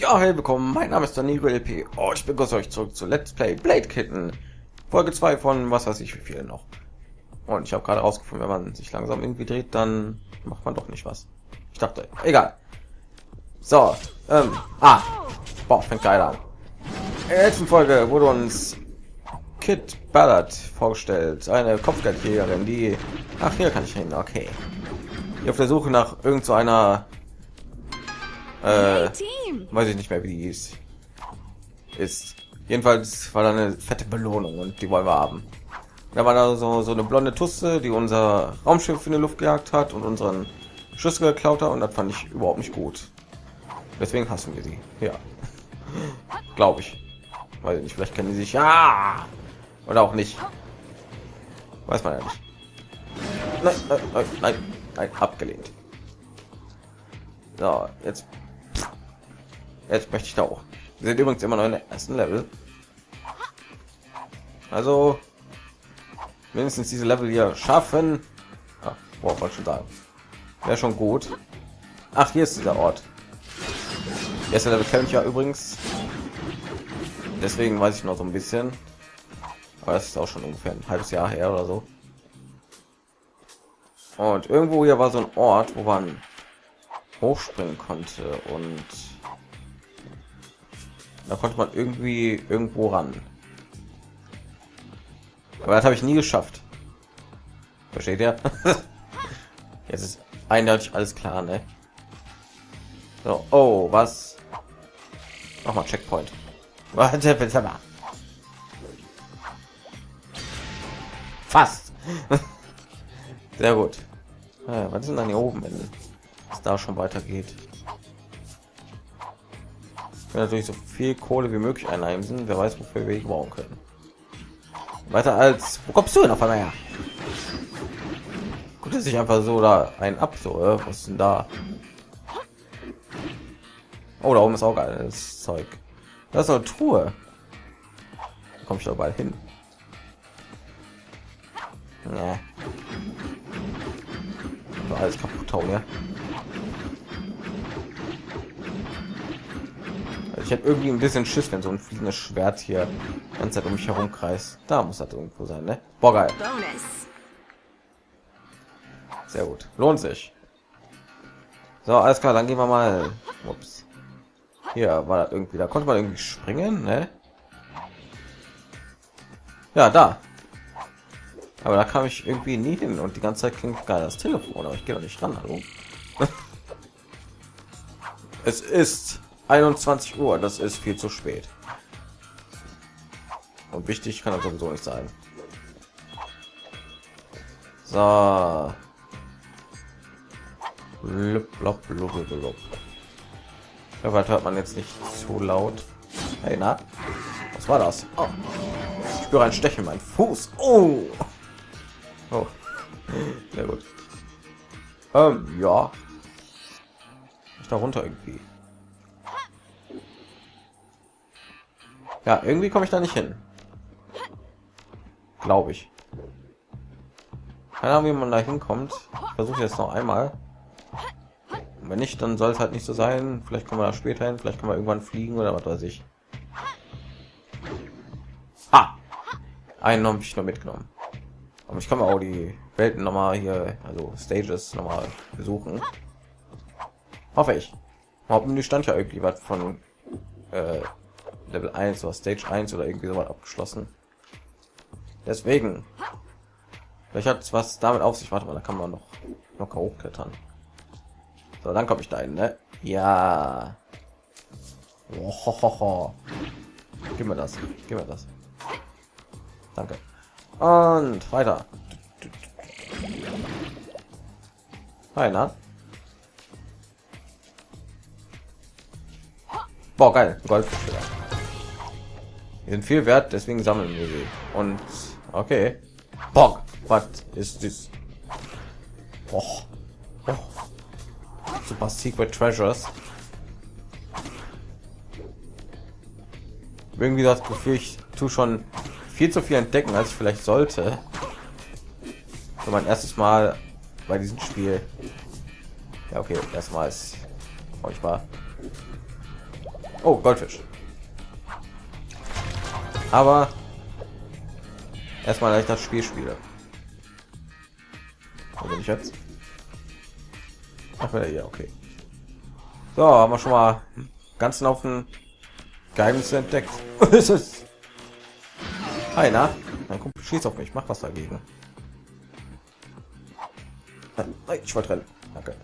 Ja, hey, willkommen, mein Name ist DanieruLP. Oh, ich begrüße euch zurück zu Let's Play Blade Kitten. Folge 2 von was weiß ich wie viel noch. Und ich habe gerade rausgefunden, wenn man sich langsam irgendwie dreht, dann macht man doch nicht was. Ich dachte, egal. So, boah, fängt geil an. In der letzten Folge wurde uns Kit Ballard vorgestellt, eine Kopfgeldjägerin, die... Ach, hier kann ich hin, okay. Die auf der Suche nach irgend so einer... weiß ich nicht mehr, wie die hieß. Ist jedenfalls war da eine fette Belohnung und die wollen wir haben. Da war da so eine blonde Tusse, die unser Raumschiff in die Luft gejagt hat und unseren Schlüssel geklaut hat, und das fand ich überhaupt nicht gut. Deswegen hassen wir sie. Ja, glaube ich. Weiß ich nicht, vielleicht kennen die sich ja oder auch nicht. Weiß man ja nicht. Nein, nein, nein, nein, nein, abgelehnt. So, jetzt möchte ich da auch. Wir sind übrigens immer noch in der ersten Level. Also mindestens diese Level hier schaffen. Ah, wollte schon sagen. Wäre schon gut. Ach, hier ist dieser Ort. Der erste Level kenne ich ja übrigens. Deswegen weiß ich noch so ein bisschen. Aber das ist auch schon ungefähr ein halbes Jahr her oder so. Und irgendwo hier war so ein Ort, wo man hochspringen konnte, und da konnte man irgendwie irgendwo ran, aber das habe ich nie geschafft, versteht ihr? Jetzt ist eindeutig alles klar, ne? So, oh, was noch mal Checkpoint. Fast. Sehr gut. Ja, was sind dann hier oben, wenn da schon weitergeht? Natürlich so viel Kohle wie möglich einheimsen. Wer weiß, wofür wir brauchen können. Weiter als wo kommst du denn auf einmal her? Gut, dass ich einfach so da ein ab so was ist denn da? Oh, da oben ist auch alles Zeug. Das ist eine Truhe. Da komme ich doch bald hin. Ja. Alles kaputt hauen, ja. Ich habe irgendwie ein bisschen Schiss, wenn so ein fliegendes Schwert hier die ganze Zeit um mich herum kreist. Da muss das irgendwo sein, ne? Boah, geil. Sehr gut. Lohnt sich. So, alles klar, dann gehen wir mal. Ups. Hier war das irgendwie. Da konnte man irgendwie springen, ne? Ja, da. Aber da kam ich irgendwie nie hin und die ganze Zeit klingt geil das Telefon, aber ich gehe doch nicht ran, hallo? Es ist 21 Uhr, das ist viel zu spät. Und wichtig kann das sowieso nicht sein. So. Blub, blub, blub, blub. Vielleicht hört man jetzt nicht zu laut. Hey, na? Was war das? Oh. Ich spüre ein Stechen in meinen Fuß. Oh. Oh. Sehr gut. Ja. Ich da runter irgendwie. Ja, irgendwie komme ich da nicht hin, glaube ich. Keine Ahnung, wie man da hinkommt. Versuche jetzt noch einmal. Und wenn nicht, dann soll es halt nicht so sein. Vielleicht kommen wir da später hin. Vielleicht können wir irgendwann fliegen oder was weiß ich. Ah, einen habe ich noch mitgenommen. Aber ich kann mir auch die Welten noch mal hier, also Stages noch mal besuchen. Hoffe ich. Hauptmenü stand ja irgendwie was von Level 1 oder Stage 1 oder irgendwie so mal abgeschlossen. Deswegen. Vielleicht hat es was damit auf sich. Warte mal, da kann man noch locker hochklettern. So, dann komme ich da hin, ne? Ja. Ohohoho. Gib mir das. Gib mir das. Danke. Und weiter. Hi, na? Boah, geil. Goldfisch wieder. Sind viel wert, deswegen sammeln wir sie. Und okay, bock, was ist das? Och. Och. Super Secret Treasures. Irgendwie das Gefühl, ich tue schon viel zu viel entdecken, als ich vielleicht sollte. Für mein erstes Mal bei diesem Spiel. Ja, okay, erstmal ist furchtbar. Oh, Goldfisch. Aber erstmal, dass ich das Spiel spiele. Wo bin ich jetzt? Ach, ja, okay. So, haben wir schon mal ganzen Haufen Geheimnisse entdeckt. Ist es? Hi, na? Mein Kumpel schießt auf mich. Mach was dagegen. Nein, ich wollte rennen. Danke.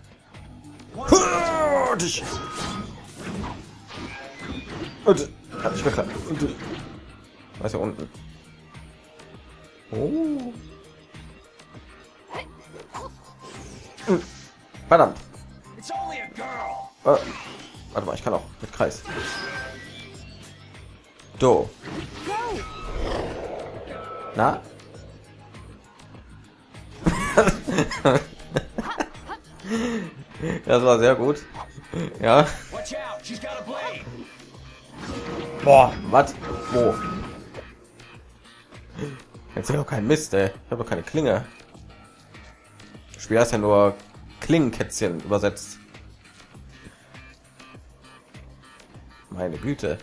Und hat mich geklappt. Was hier unten? Oh. Verdammt. Warte mal, ich kann auch mit Kreis. Do. Na? Das war sehr gut. Ja. Boah, was? Wo? Jetzt doch kein Mist, ey. Ich habe keine Klinge. Das Spiel heißt ja nur Klingenkätzchen übersetzt. Meine Güte.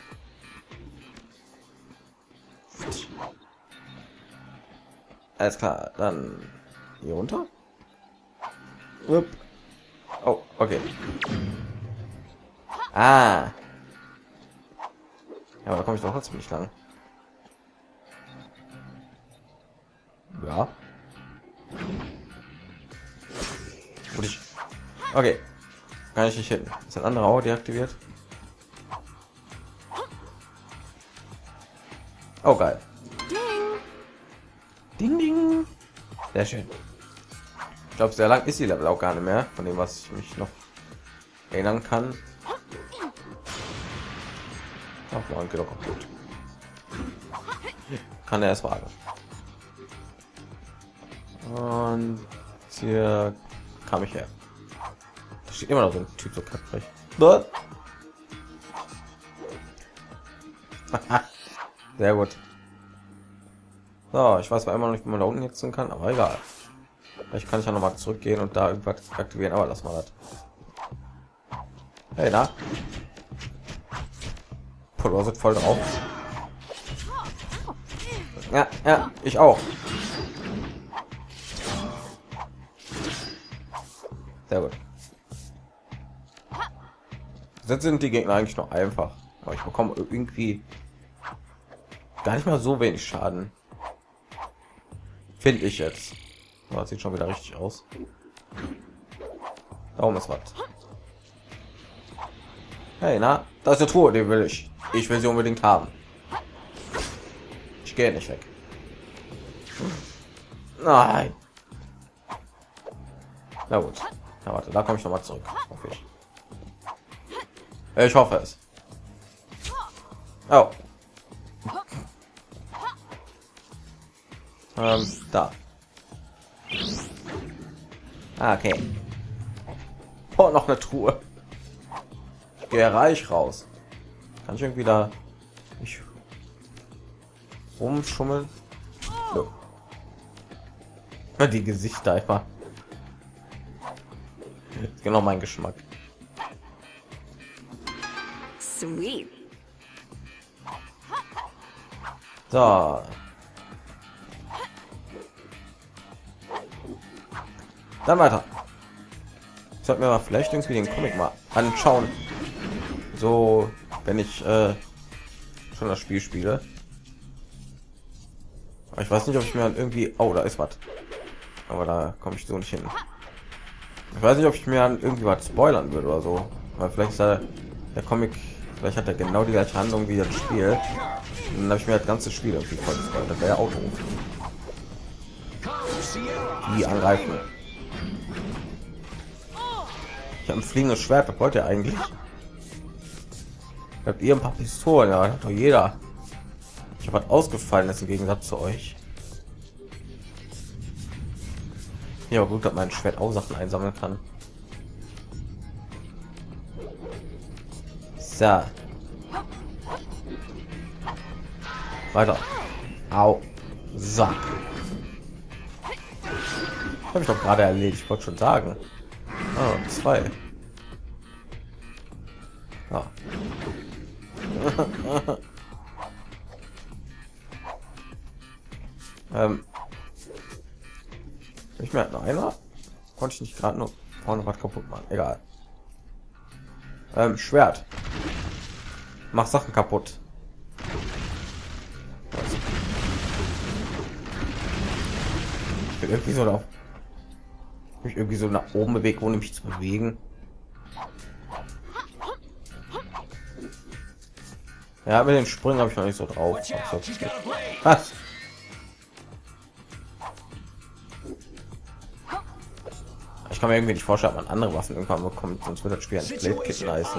Alles klar, dann hier runter. Upp. Oh, okay. Ah. Ja, aber da komme ich doch ziemlich lang. Ja. Und ich. Okay. Kann ich nicht hin. Ist ein anderer auch deaktiviert. Oh geil. Ding ding. Sehr schön. Ich glaube, sehr lang ist die Level auch gar nicht mehr, von dem was ich mich noch erinnern kann. Ach, man geht doch auch gut. Kann er erst warten. Und hier kam ich her. Da steht immer noch so ein Typ so kapprig. Sehr gut. So, ich weiß immer noch nicht, wie man da unten jetzt hin kann, aber egal. Ich kann ja noch mal zurückgehen und da irgendwas aktivieren, aber lass mal das. Hey, na? Pulver sind voll drauf. Ja, ja, ich auch. Sehr gut. Jetzt sind die Gegner eigentlich noch einfach, aber ich bekomme irgendwie gar nicht mal so wenig Schaden. Finde ich jetzt. Das sieht schon wieder richtig aus. Darum ist was. Hey, na, da ist eine Truhe, die will ich. Ich will sie unbedingt haben. Ich gehe nicht weg. Nein. Na gut. Na warte, da komme ich noch mal zurück. Hoffe ich. Ich hoffe es. Oh. Da. Okay. Oh, noch eine Truhe. Ich gehe reich raus. Kann ich irgendwie da nicht rumschummeln? So. Die Gesichter einfach. Genau mein Geschmack. Sweet. So. Dann weiter. Ich sollte mir mal vielleicht irgendwie den Comic mal anschauen. So, wenn ich schon das Spiel spiele. Aber ich weiß nicht, ob ich mir irgendwie... Oh, da ist was. Aber da komme ich so nicht hin. Ich weiß nicht, ob ich mir an irgendwie was spoilern würde oder so. Weil vielleicht ist der Comic... Vielleicht hat er genau die gleiche Handlung wie das Spiel. Und dann habe ich mir das ganze Spiel irgendwie voll gespoilert. Das wäre ja Auto. Die angreifen. Ich habe ein fliegendes Schwert. Was wollt ihr eigentlich? Habt ihr ein paar Pistolen? Ja, hat doch jeder. Ich habe was ausgefallen, ist im Gegensatz zu euch. Ja, gut, dass mein Schwert auch Sachen einsammeln kann. So. Weiter. Au. Sack. Habe ich doch gerade erledigt. Ich wollte schon sagen. Oh, zwei. Ah. Ich merke noch einmal. Konnte ich nicht gerade noch vorne was kaputt machen. Egal. Schwert. Mach Sachen kaputt. Ich bin irgendwie so da. Mich irgendwie so nach oben bewegt, ohne mich zu bewegen. Ja, mit dem Springen habe ich noch nicht so drauf. Was? Ich kann mir irgendwie nicht vorstellen, ob man andere Waffen irgendwann bekommt, sonst wird das Spiel ein Blade Kitten heißen.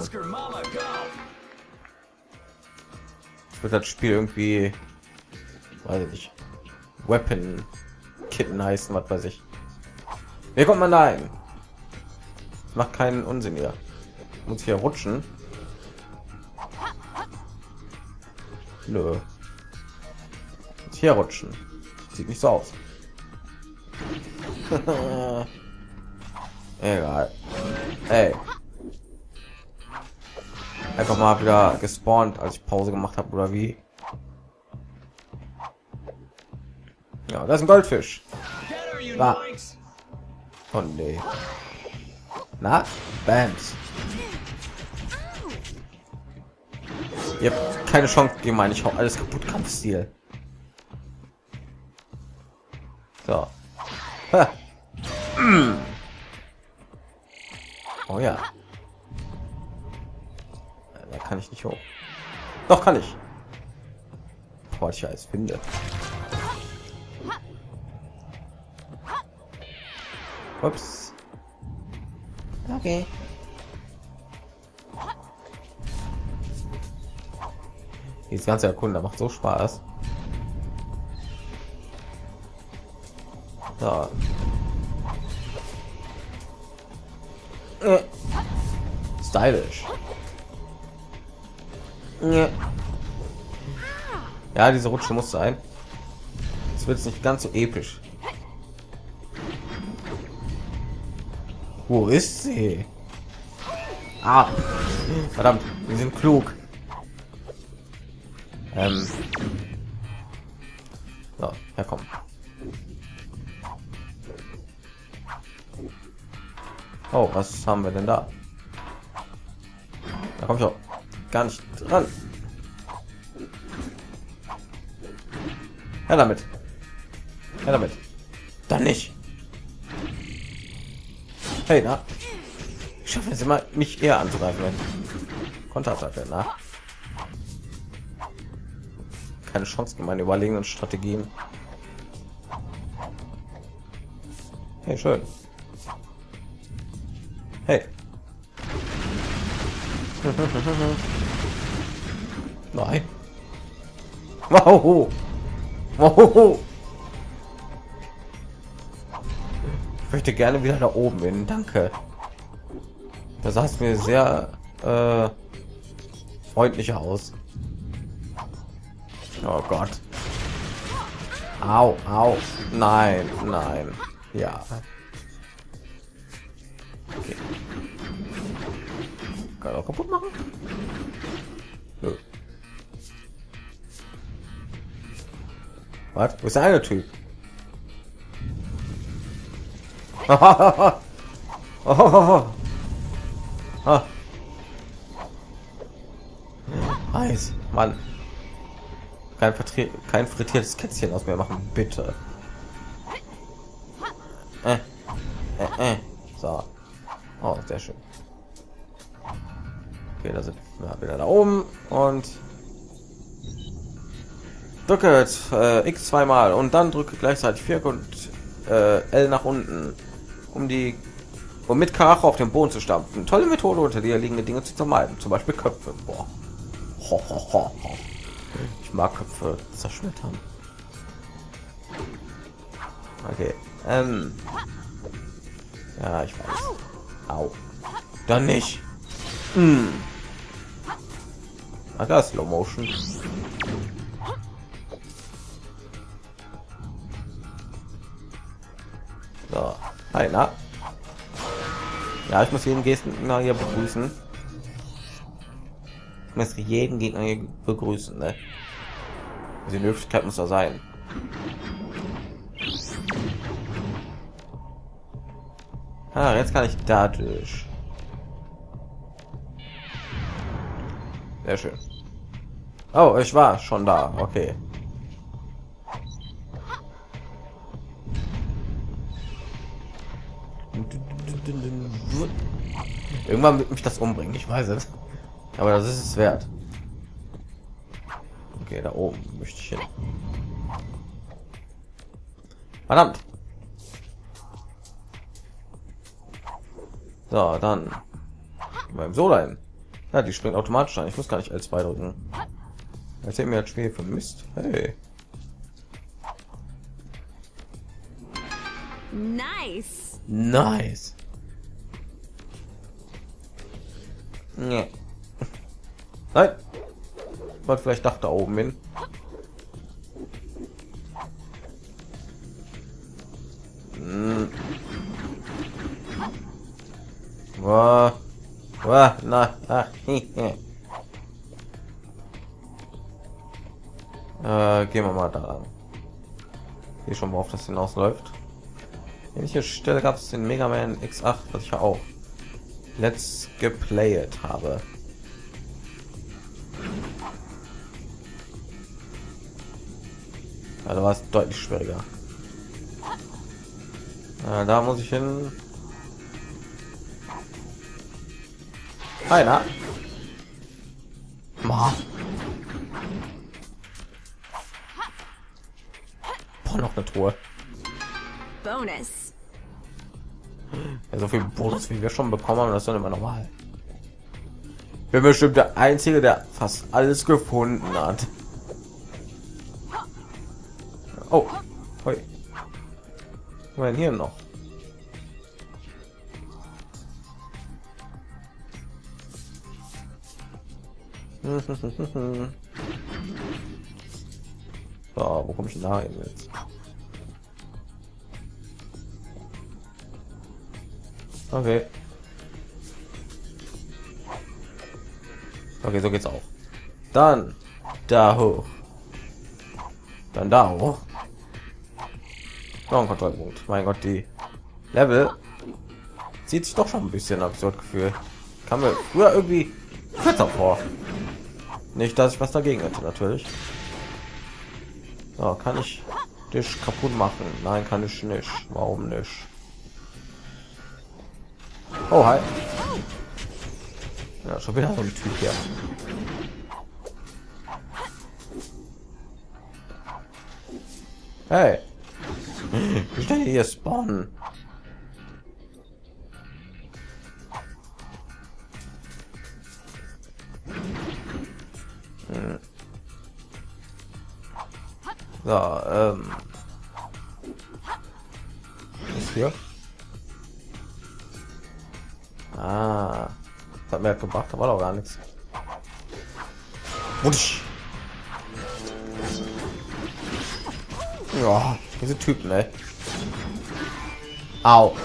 Es wird das Spiel irgendwie, weiß ich nicht, Weapon Kitten heißen, was weiß ich. Wie kommt man da hin? Das macht keinen Unsinn hier. Muss hier rutschen. Nö. Muss hier rutschen. Sieht nicht so aus. Egal. Ey. Einfach mal wieder gespawnt, als ich Pause gemacht habe, oder wie? Ja, das ist ein Goldfisch. Da. Oh nee. Na? Bams. Ihr habt keine Chance gegeben, meine ich. Hau alles kaputt, Kampfstil. So. Ha. Oh ja. Da kann ich nicht hoch. Doch, kann ich. Boah, ich alles finde. Ups. Okay. Dieses ganze Erkunden macht so Spaß. So. Stylisch. Ja, diese Rutsche muss sein. Es wird nicht ganz so episch. Wo ist sie? Ah, verdammt, wir sind klug. So, ja, komm. Oh, was haben wir denn da? Da komme ich auch gar nicht dran. Ja, damit. Ja, damit. Dann nicht. Hey, na? Ich schaffe es immer, mich eher anzugreifen. Konterattacke, na? Keine Chance mit meinen überlegenen Strategien. Hey, schön. Hey. Nein. Wow. Wow. Ich möchte gerne wieder da oben hin. Danke. Da sah es mir sehr freundlich aus. Oh Gott. Au, au. Nein, nein. Ja. Okay. Kann auch kaputt machen. Nö. Was? Wo ist der eine Typ? Eis, Mann. Kein frittiertes Kätzchen aus mir machen, bitte. So. Oh, sehr schön. Okay, da sind wir wieder da oben und drücke X zweimal und dann drücke gleichzeitig 4 und L nach unten, um mit Karacho auf den Boden zu stampfen. Tolle Methode, unter dir liegende Dinge zu zermalmen, zum Beispiel Köpfe. Boah. Ho, ho, ho, ho. Ich mag Köpfe zerschmettern. Okay. Ja, ich weiß. Au. Dann nicht. Hm. Ah, das Slow Motion. So. Hi, na? Ja, ich muss jeden Gesten hier begrüßen. muss jeden Gegner begrüßen, ne? Die Möglichkeit muss da sein. Ah, jetzt kann ich dadurch. Sehr schön. Oh, ich war schon da. Okay. Irgendwann wird mich das umbringen. Ich weiß es. Aber das ist es wert. Okay, da oben möchte ich hin. Verdammt. So, dann beim Solein. Ja, die springt automatisch an. Ich muss gar nicht L2 drücken. Erzähl mir das Spiel von Mist. Hey. Nice. Nice. Nee. Nein. Man vielleicht dachte da oben hin. Hm. Wow. Wow. Na, ach, gehen wir mal daran. Hier schon mal auf das hinausläuft. Welche Stelle gab es den Mega Man X8, was ich ja auch Let's geplayed habe. Also war es deutlich schwieriger. Da muss ich hin. Einer. Boah, noch eine Truhe. Bonus. Ja, so viel Bonus, wie wir schon bekommen haben, das ist dann immer normal. Ich bin bestimmt der Einzige, der fast alles gefunden hat. Oh, hoi. Ich meine hier noch. So, wo komme ich da jetzt? Okay. Okay, so geht's auch. Dann da hoch. Dann da hoch. Noch ein Kontrollpunkt. Mein Gott, die Level sieht sich doch schon ein bisschen absurd gefühlt. Kann mir früher irgendwie kürzer vor. Nicht, dass ich was dagegen hätte, natürlich. So, kann ich dich kaputt machen? Nein, kann ich nicht. Warum nicht? Oh, hi. Ja, schon wieder so ein Typ hier. Hey. Wie schnell hier spawnen? Hm. So, ist hier? Ah, das hat mir gebracht, aber auch gar nichts. Wutsch. Ja, diese Typen, ey. Au.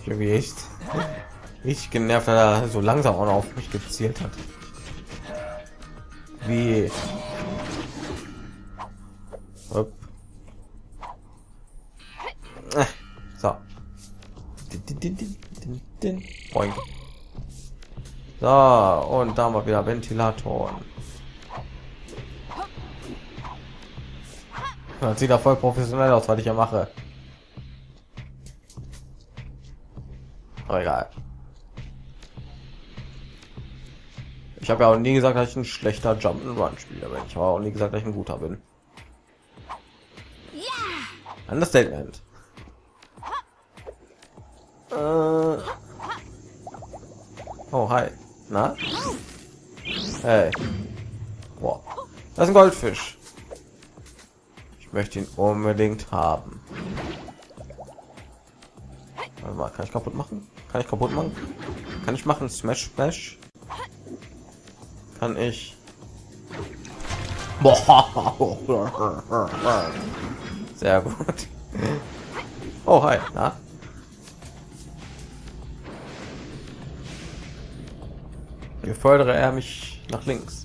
Ich bin echt richtig genervt, dass er so langsam auch noch auf mich gezielt hat. Wie? So. So, und da mal wieder Ventilatoren. Das sieht ja voll professionell aus, was ich ja mache. Aber egal. Ich habe ja auch nie gesagt, dass ich ein schlechter Jump'n'Run-Spieler bin. Ich habe auch nie gesagt, dass ich ein guter bin. Understatement. Oh, hi. Na? Hey. Boah. Das ist ein Goldfisch. Ich möchte ihn unbedingt haben. Warte mal, kann ich kaputt machen? Kann ich kaputt machen? Kann ich machen? Smash, Smash? Kann ich? Sehr gut. Oh, hi. Na? Befördere er mich nach links.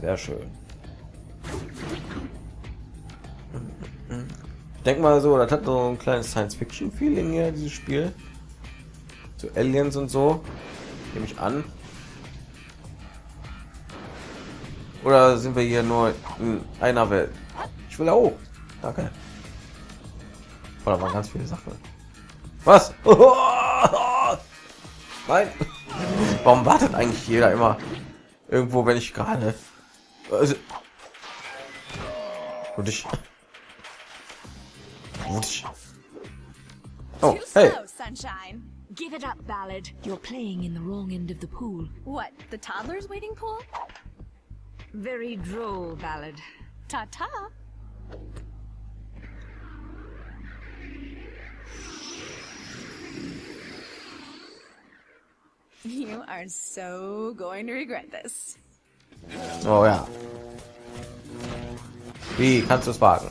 Sehr schön. Ich denke mal so, das hat so ein kleines Science-Fiction-Feeling hier, dieses Spiel. So Aliens und so, nehme ich an. Oder sind wir hier nur in einer Welt? Ich will auch. Danke. Oder waren ganz viele Sachen. Was? Nein. Warum wartet eigentlich jeder immer irgendwo, wenn ich gerade... Und ich... Oh, hey. Give it up, Ballard. You're playing in the wrong end of the pool. What? The toddler's waiting pool? Very droll, Ballard. Ta-ta. You are so going to regret this. Oh ja. Wie kannst du es wagen?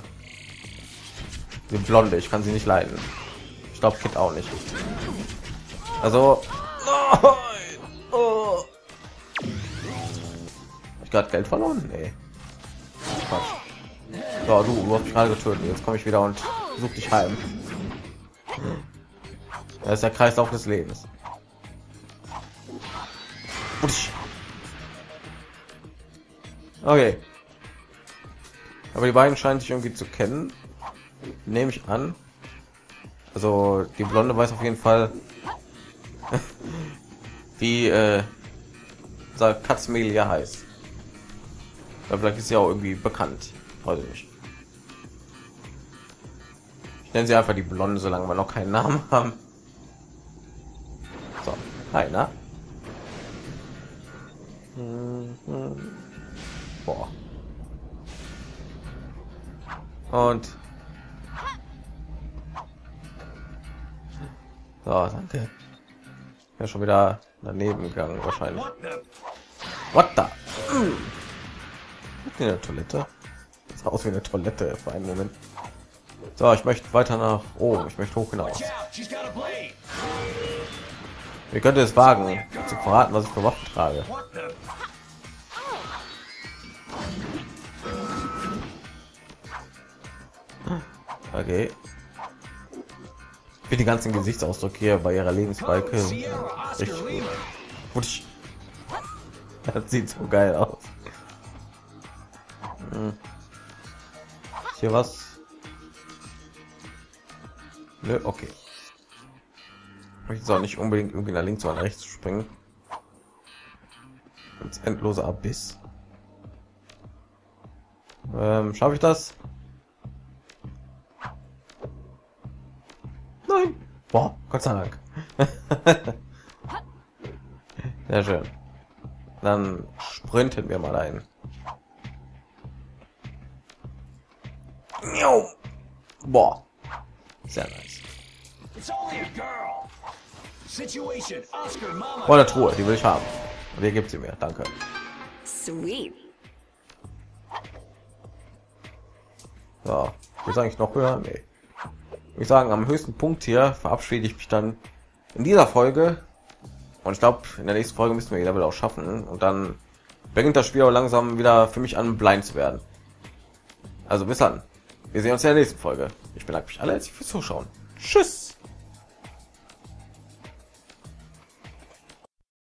Die Blonde, ich kann sie nicht leiden. Ich glaube, Kit auch nicht. Also, oh. Ich gerade Geld verloren. Nee. So, du hast mich gerade getötet. Jetzt komme ich wieder und such dich heim. Das ist der Kreislauf des Lebens. Okay. Aber die beiden scheinen sich irgendwie zu kennen. Nehme ich an. Also die Blonde weiß auf jeden Fall, wie Katzmelia heißt. Oder vielleicht ist sie auch irgendwie bekannt. Weiß ich nicht. Ich nenne sie einfach die Blonde, solange wir noch keinen Namen haben. So, hi, na? Boah. Und so, danke. Ja, schon wieder daneben gegangen wahrscheinlich. What the? In der Toilette. Das sah aus wie eine Toilette für einen Moment. So, ich möchte weiter nach oben. Ich möchte hoch hinaus. Ihr könnt es wagen, zu verraten, was ich für Waffen trage. Okay. Für die ganzen Gesichtsausdruck hier bei ihrer Lebensbalke. Das sieht so geil aus. Ist hier was? Nö, okay. Ich möchte auch nicht unbedingt irgendwie nach links oder rechts springen. Ins endlose Abyss. Schaffe ich das? Boah, Gott sei Dank. Sehr schön. Dann sprinten wir mal ein. Boah. Sehr nice. Boah, eine Truhe, die will ich haben. Und hier gibt sie mir. Danke. Sweet. So, jetzt eigentlich noch höher? Nee. Ich sagen, am höchsten Punkt hier verabschiede ich mich dann in dieser Folge und ich glaube, in der nächsten Folge müssen wir jeder wieder auch schaffen und dann beginnt das Spiel auch langsam wieder für mich an blind zu werden. Also bis dann, wir sehen uns in der nächsten Folge. Ich bedanke mich alle herzlich fürs Zuschauen. Tschüss.